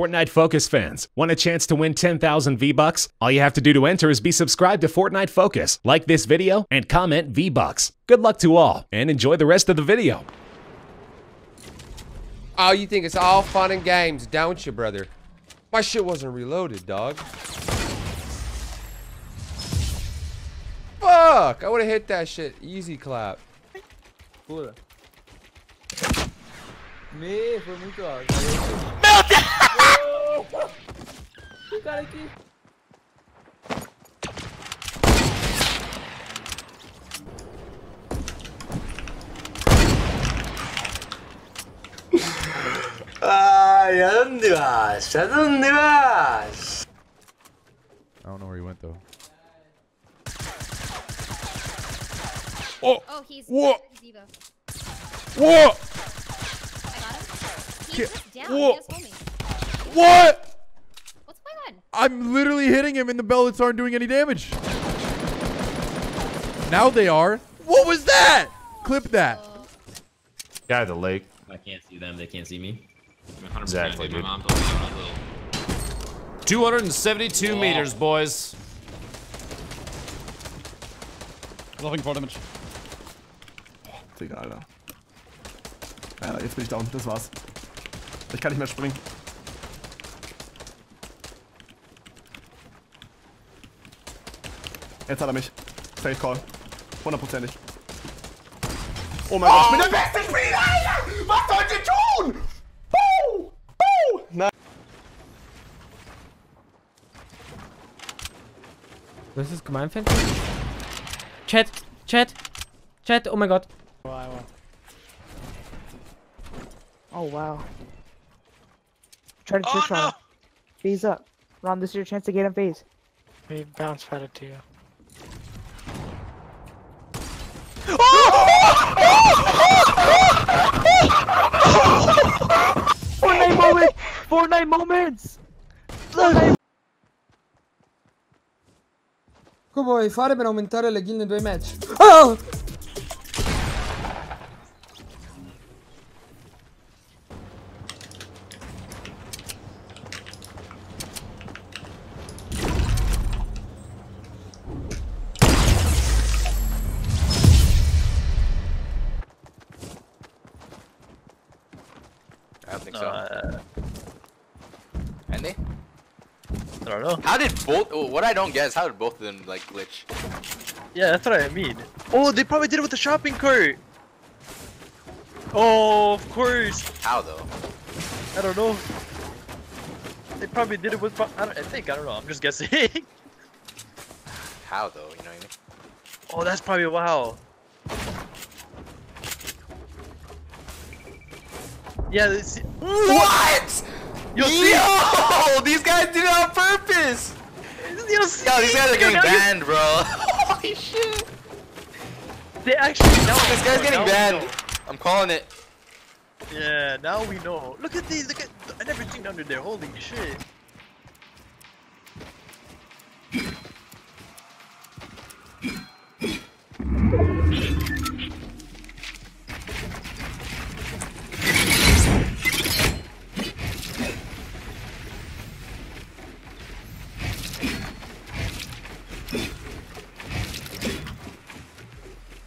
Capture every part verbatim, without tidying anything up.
Fortnite Focus fans, want a chance to win ten thousand V-Bucks? All you have to do to enter is be subscribed to Fortnite Focus, like this video, and comment V-Bucks. Good luck to all, and enjoy the rest of the video. Oh, you think it's all fun and games, don't you, brother? My shit wasn't reloaded, dog. Fuck! I would've hit that shit. Easy clap. Pura. Me, foi muito alto. Meu Deus! O cara aqui. Ai, onde vas? Onde vas? I don't know where he went though. Oh! Oh, he's Whoa! Whoa! Down. What? What's going on? I'm literally hitting him and the bellets aren't doing any damage. Now they are. What was that? Clip that. Guy at the lake. I can't see them. They can't see me. one hundred percent exactly, dude. two hundred seventy-two yeah. meters, boys. Looking for damage. Digga, Alter. Ja, jetzt bin ich down. Das war's. Ich kann nicht mehr springen. Jetzt hat er mich. Safe Call. Hundertprozentig. Oh mein Gott, ich bin der beste Spieler, Alter! Was sollt ihr tun? Boo! Boo! Nein. Was ist gemein, Fan? Chat! Chat! Chat! Oh mein Gott! Oh wow. Try to oh, no. Phase up. Ron, this is your chance to get in phase. We bounce pad it to you. Oh! Fortnite moment! Fortnite moments! Fortnite. Come vuoi fare per aumentare le kill nei tuoi match? Oh! I don't think no, so. Uh, Andy? I don't know. How did both? What I don't guess? How did both of them like glitch? Yeah, that's what I mean. Oh, they probably did it with the shopping cart. Oh, of course. How though? I don't know. They probably did it with. I, don't, I think I don't know. I'm just guessing. How though? You know what I mean? Oh, that's probably wow. Yeah, this. What? You'll see. Yo, these guys did it on purpose. You'll see. Yo, these guys are getting banned, bro. Holy shit. They actually. Now this guy's getting banned. I'm calling it. Yeah, now we know. Look at these. Look at. I never think under there. Holy shit.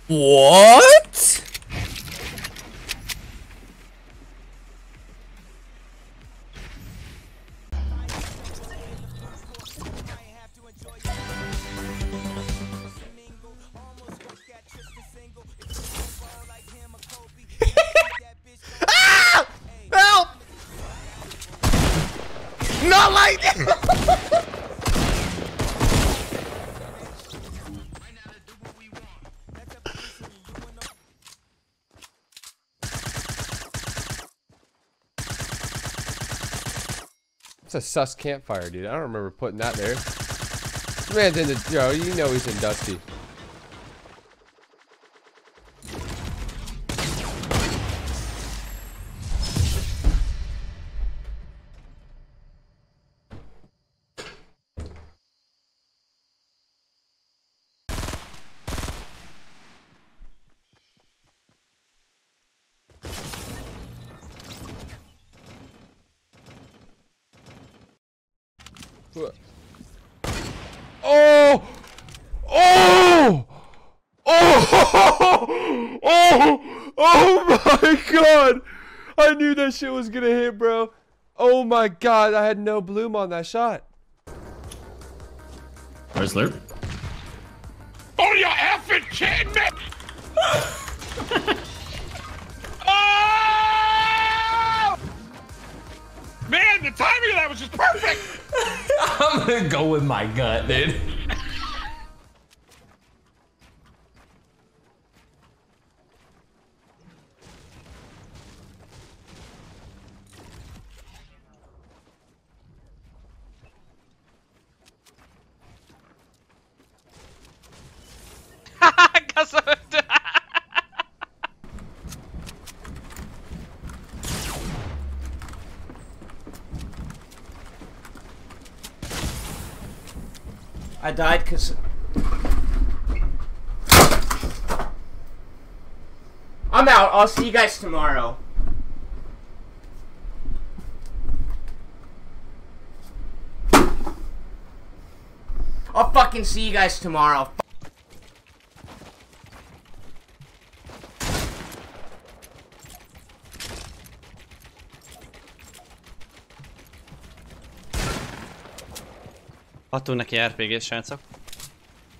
What? Ah! Help! Not like that! That's a sus campfire, dude. I don't remember putting that there. This man's in the, yo, you know he's in Dusty. Oh! Oh! Oh! Oh! Oh my God! I knew that shit was gonna hit, bro. Oh my God! I had no bloom on that shot. Where's Lurp? Oh, you're effing kidding me! Oh! Man, the timing of that was just perfect. I'm gonna go with my gut, dude. I died because I'm out. I'll see you guys tomorrow. I'll fucking see you guys tomorrow. Adtunk neki er pé gét, srácok.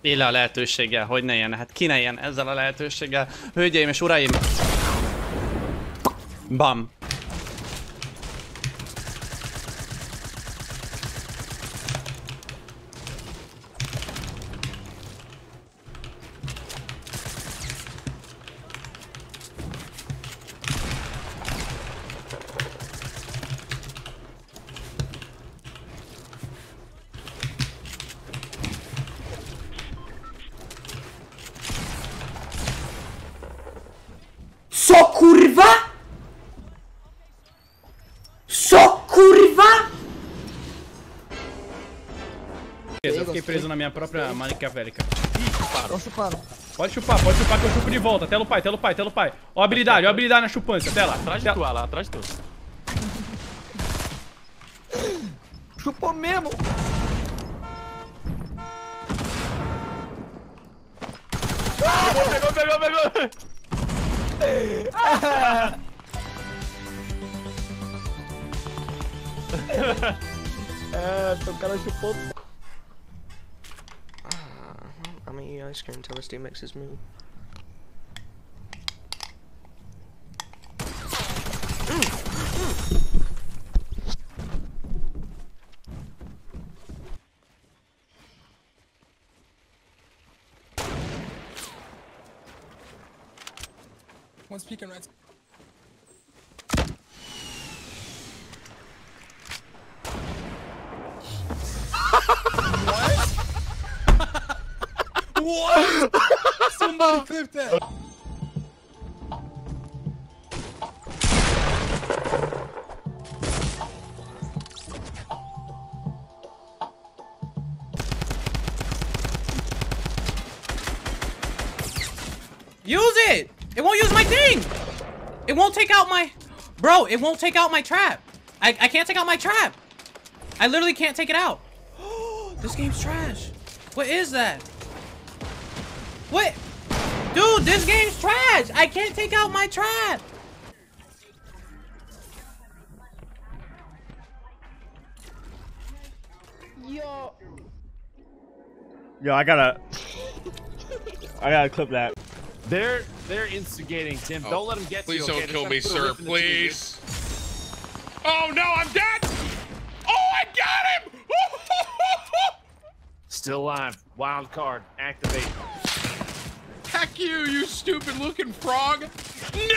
Éle a lehetőséggel, hogy ne ilyen, hát ki ne ilyen ezzel a lehetőséggel. Hölgyeim és uraim! Bam! Co kurwa? Co kurwa? Eu fiquei preso na minha própria maquiavélica. Ih, paro. Pode chupar, pode chupar que eu chupo de volta. Telo pai, telo pai, telo pai. Ó a habilidade, ó a habilidade na chupança. Até lá. Atrás de tu, lá, atrás de tu. Chupou mesmo. Pegou, pegou, pegou. Ah, o cara chupou. I'm gonna eat ice cream until this dude makes his move. One's peeking right. What? What? Somebody clipped that. Use it! It won't use my thing! It won't take out my... Bro, it won't take out my trap. I, I can't take out my trap. I literally can't take it out. This game's trash. What is that? What? Dude, this game's trash. I can't take out my trap. Yo. Yo, I gotta... I gotta clip that. They're they're instigating, Tim. Oh, don't let them get to you. Please don't kill me, sir. Please. Oh no, I'm dead. Oh, I got him. Still alive. Wild card. Activate. Heck you, you stupid-looking frog. No.